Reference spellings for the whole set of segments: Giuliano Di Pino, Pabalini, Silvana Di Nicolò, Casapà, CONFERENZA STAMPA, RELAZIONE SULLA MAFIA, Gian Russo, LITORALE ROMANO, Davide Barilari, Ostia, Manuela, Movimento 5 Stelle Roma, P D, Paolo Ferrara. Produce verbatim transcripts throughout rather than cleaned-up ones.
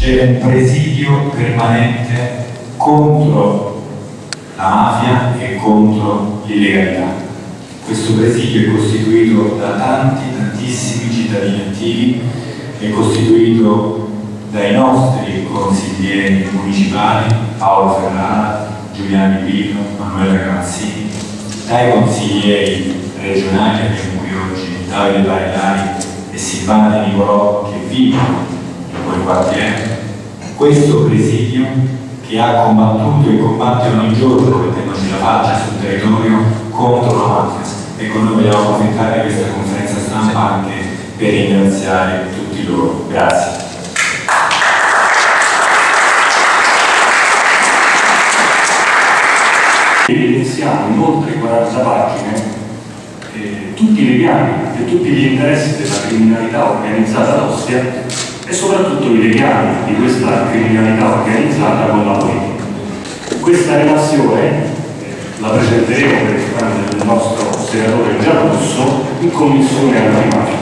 c'era un presidio permanente contro la mafia e contro l'illegalità. Questo presidio è costituito da tanti, tantissimi cittadini attivi, è costituito dai nostri consiglieri municipali, Paolo Ferrara, Giuliano Di Pino, Manuela, dai consiglieri regionali, anche qui oggi, Davide Barilari e Silvana Di Nicolò, che vivono in quel quartiere. Questo presidio che ha combattuto e combatte ogni giorno, mettendoci la faccia sul territorio, contro la mafia. Ecco, noi vogliamo approfittare di questa conferenza stampa anche per ringraziare tutti loro. Grazie. Evidenziamo in quaranta pagine eh, tutti i legami e tutti gli interessi della criminalità organizzata ad Ostia e soprattutto i legami di questa criminalità organizzata con la politica. Questa relazione la presenteremo per il tramite del nostro senatore Gian Russo in commissione antimafia.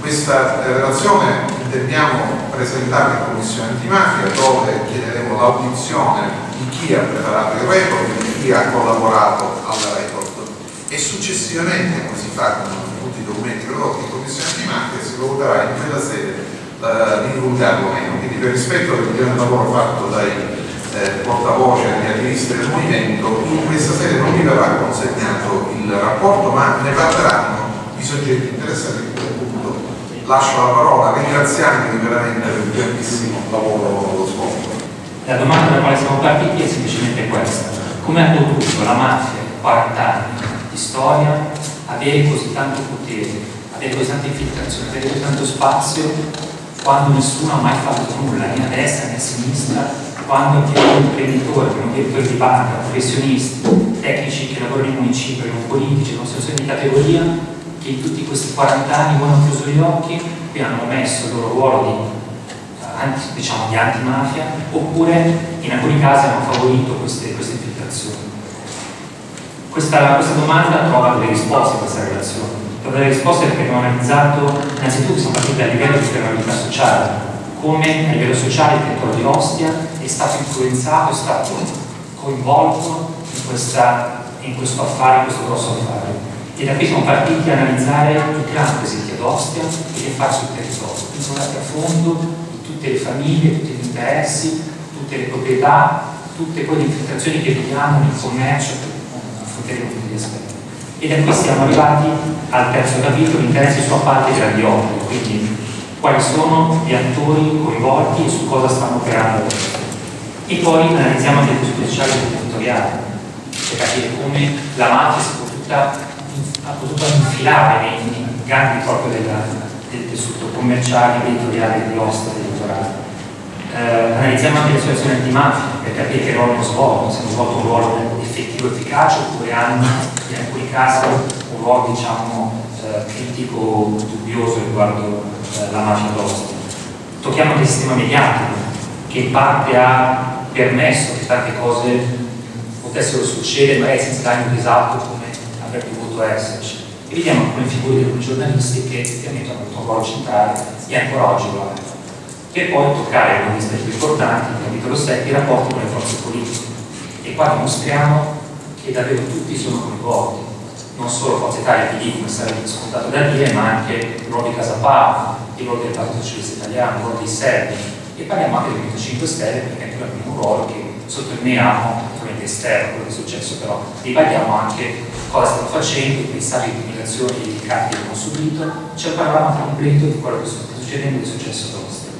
Questa relazione intendiamo presentarla in commissione antimafia, dove chiederemo l'audizione di chi ha preparato il record e di chi ha collaborato al record, e successivamente, come si fa con tutti i documenti prodotti in commissione antimafia, si valuterà in quella sede di divulgarlo o meno. Quindi, per rispetto al grande lavoro fatto dai Eh, portavoce e attivisti del movimento, in questa sede non mi verrà consegnato il rapporto, ma ne parleranno i soggetti interessati. In quel punto lascio la parola, ringraziandovi veramente per il grandissimo lavoro svolto. La domanda da quale siamo partiti è semplicemente questa: come ha potuto la mafia, quaranta anni di storia, avere così tanto potere, avere così tanta infiltrazione, avere così tanto spazio, quando nessuno ha mai fatto nulla, né a destra né a sinistra? Quando c'è un imprenditore, un direttore di banca, professionisti, tecnici che lavorano in municipio, non politici, non sono di categoria, che in tutti questi quaranta anni hanno chiuso gli occhi e hanno messo il loro ruolo di, anti, diciamo, di antimafia, oppure in alcuni casi hanno favorito queste, queste infiltrazioni. Questa, questa domanda trova delle risposte in questa relazione. Trova delle risposte perché abbiamo analizzato, innanzitutto siamo partiti dal livello di criminalità sociale, come a livello sociale il territorio di Ostia è stato influenzato, è stato coinvolto in, questa, in questo affare, in questo grosso affare. E da qui siamo partiti a analizzare i clan presenti ad Ostia e gli affari sul territorio. Quindi sono andati a fondo di tutte le famiglie, tutti gli interessi, tutte le proprietà, tutte quelle infiltrazioni che vediamo nel commercio, affronteremo tutti gli aspetti. E da qui siamo arrivati al terzo capitolo, interessi sulla parte grandi opere, quindi quali sono gli attori coinvolti e su cosa stanno operando. E poi analizziamo anche il tessuto sociale e territoriale, per capire come la mafia si è potuta, ha potuto infilare nei, nei grandi proprio della, del tessuto commerciale, territoriale, di Ostia, del litorale. Eh, analizziamo anche le situazioni antimafia, per capire che ruolo hanno svolto, se hanno svolto un ruolo effettivo e efficace, oppure hanno in alcuni casi un ruolo, diciamo, eh, critico, dubbioso riguardo eh, la mafia d'Ostia. Tocchiamo anche il sistema mediatico, che in parte ha permesso che tante cose potessero succedere magari senza dare un esatto come avrebbe potuto esserci, e vediamo alcune figure dei giornalisti che effettivamente hanno avuto un ruolo centrale e ancora oggi lo hanno, per poi toccare con gli aspetti più importanti nel capitolo sei i rapporti con le forze politiche, e qua dimostriamo che davvero tutti sono coinvolti, non solo Forza Italia e P D, come sarebbe scontato da dire, ma anche il ruolo di Casapà, il ruolo del Partito Socialista Italiano, il ruolo dei serbi. E parliamo anche del Movimento cinque Stelle, perché noi abbiamo un ruolo che sottolineiamo ovviamente esterno, quello che è successo, però ribadiamo anche cosa stanno facendo, i messaggi di intimidazione e di carichi che hanno subito, cioè parlavamo a completo di quello che sta succedendo e di successo ad Ostia.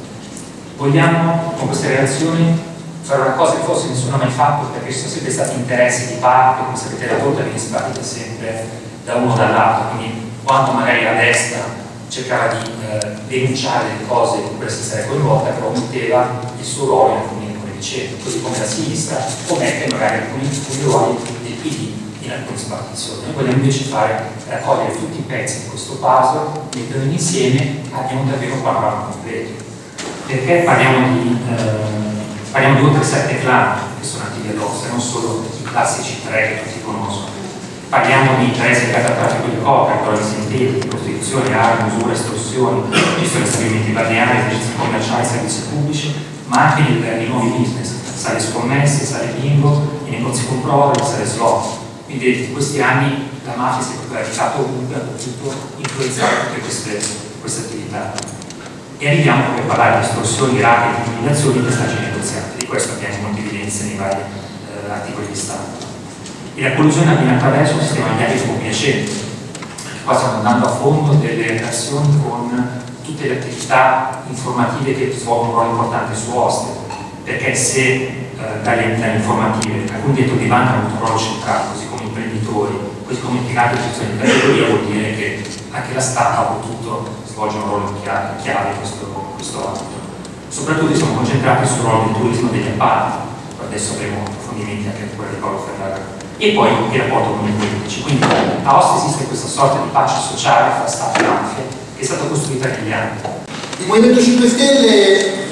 Vogliamo con queste relazioni fare una cosa che forse nessuno ha mai fatto, perché ci sono sempre stati interessi di parte, come sapete la volta viene sparita sempre da uno o dall'altro, quindi quando magari la destra cercava di eh, denunciare le cose in cui la sinistra era coinvolta, però metteva il suo ruolo in alcune, come dicevo, così come la sinistra omette magari alcuni, alcuni ruoli del P D in alcune spartizioni. Noi vogliamo invece fare, raccogliere tutti i pezzi di questo puzzle, metterli insieme, abbiamo davvero un panorama completo. Perché parliamo di, eh, parliamo di oltre sette clan che sono attivi ad Ostia, non solo i classici tre che tutti conoscono. parliamo di interessi legati al traffico di coca, coloni sintetici, prostituzione, armi, usura, estorsioni, ci sono stabilimenti balneari, esercizi commerciali, servizi pubblici, ma anche i nuovi business, sale scommesse, sale bingo, i negozi con prove, sale slot. Quindi in questi anni la mafia si è popolarizzata ovunque, ha potuto influenzare tutte queste, queste attività. E arriviamo proprio a parlare di estorsioni, racket, intimidazioni e pestaggi negoziati. Di questo abbiamo molte evidenze nei vari eh, articoli di stampa. E la collusione avviene attraverso un sistema di atti compiacenti. Qua stiamo andando a fondo delle relazioni con tutte le attività informative che svolgono un ruolo importante su Ostia, perché se eh, dalle, dalle informative alcuni dentro di banca hanno un ruolo centrale, così come imprenditori, così come impiegati in funzione di categoria, vuol dire che anche la stampa ha potuto svolgere un ruolo chiave, chiave in questo, questo ambito. Soprattutto siamo concentrati sul ruolo del turismo degli appalti, adesso avremo approfondimenti anche di quello di Paolo Ferrara, e poi il rapporto con il politici. Quindi a Ostia esiste questa sorta di pace sociale fra Stato e mafia che è stata costruita negli anni. Il Movimento cinque Stelle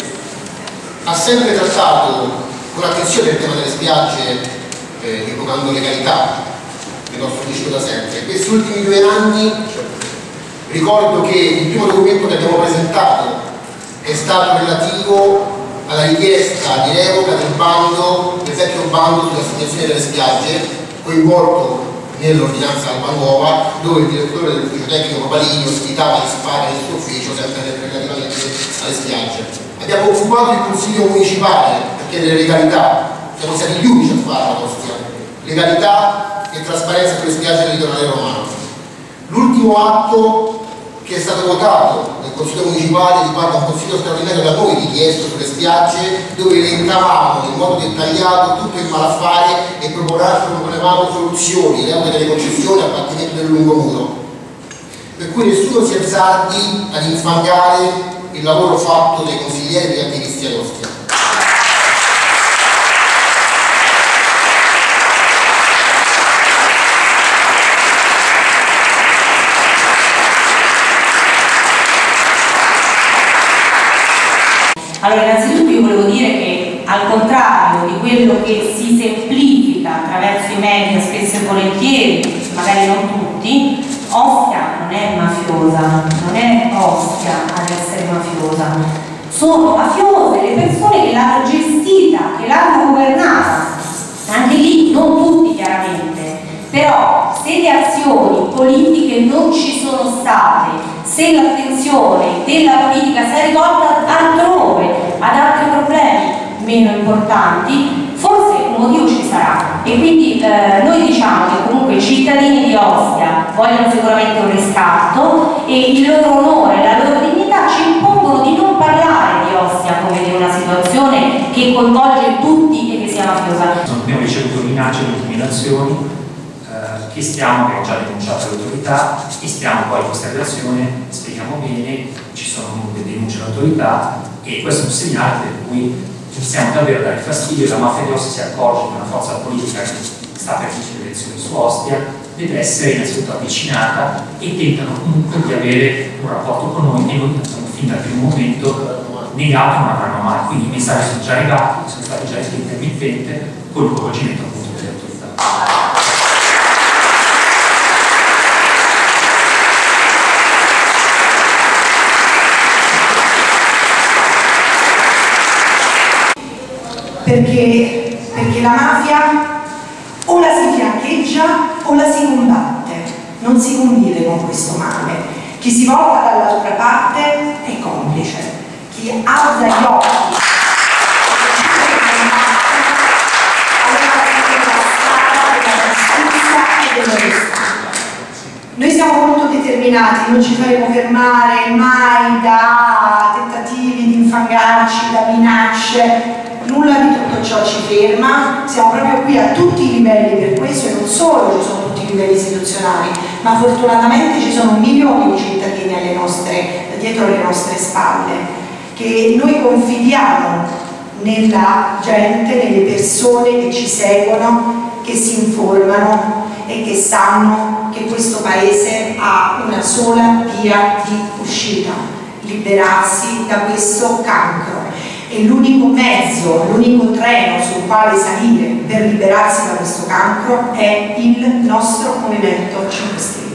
ha sempre trattato con attenzione il tema delle spiagge, eh, evocando legalità, che lo affidiamo da sempre. Questi ultimi due anni ricordo che il primo documento che abbiamo presentato è stato relativo alla richiesta di revoca del bando, del vecchio bando sull'assegnazione delle spiagge, coinvolto nell'ordinanza Alba Nuova, dove il direttore dell'ufficio tecnico Pabalini ospitava di sfare il suo ufficio sempre relativamente alle spiagge. Abbiamo occupato il Consiglio Municipale perché delle legalità siamo stati gli unici a farla, Ostia. Legalità e trasparenza sulle spiagge del litorale romano. L'ultimo atto che è stato votato nel Consiglio Municipale riguardo al Consiglio straordinario da noi richiesto sulle spiagge, dove elencavamo in modo dettagliato tutto il malaffare e proponevamo soluzioni, revoca delle concessioni, abbattimento del lungomuro, per cui nessuno si azzardi ad infangare il lavoro fatto dai consiglieri e dagli attivisti ad Ostia. Allora, innanzitutto io volevo dire che al contrario di quello che si semplifica attraverso i media, spesso e volentieri, magari non tutti, Ostia non è mafiosa, non è Ostia ad essere mafiosa. Sono mafiose le persone che l'hanno gestita, che l'hanno governata. Anche lì non tutti chiaramente, però se le azioni politiche non ci sono state, se l'attenzione della politica si è rivolta altrove, ad altri problemi meno importanti, forse un motivo ci sarà. E quindi eh, noi diciamo che comunque i cittadini di Ostia vogliono sicuramente un riscatto e il loro onore, la loro dignità ci impongono di non parlare di Ostia come di una situazione che coinvolge tutti e che sia mafiosa. Abbiamo ricevuto minacce e intimidazioni che stiamo, abbiamo già denunciato all'autorità e stiamo poi in questa relazione, spieghiamo bene, ci sono molte denunce all'autorità e questo è un segnale per cui possiamo davvero dare fastidio. La mafia di Ostia si accorge che una forza politica che sta per vincere le elezioni su Ostia deve essere innanzitutto avvicinata e tentano comunque di avere un rapporto con noi e noi siamo fin dal primo momento negati non avranno mai, quindi i messaggi sono già arrivati, sono stati già escritti al mittente con il coinvolgimento appunto delle autorità. Perché, perché la mafia o la si fiancheggia o la si combatte, non si convive con questo male. Chi si volta dall'altra parte è complice, chi alza gli occhi della giustizia. Noi siamo molto determinati, non ci faremo fermare mai da tentativi di infangarci, da minacce. Nulla di tutto ciò ci ferma, siamo proprio qui a tutti i livelli per questo e non solo ci sono tutti i livelli istituzionali, ma fortunatamente ci sono milioni di cittadini alle nostre, dietro le nostre spalle, che noi confidiamo nella gente, nelle persone che ci seguono, che si informano e che sanno che questo Paese ha una sola via di uscita, liberarsi da questo cancro. è l'unico mezzo, l'unico treno sul quale salire per liberarsi da questo cancro è il nostro Movimento cinque Stelle.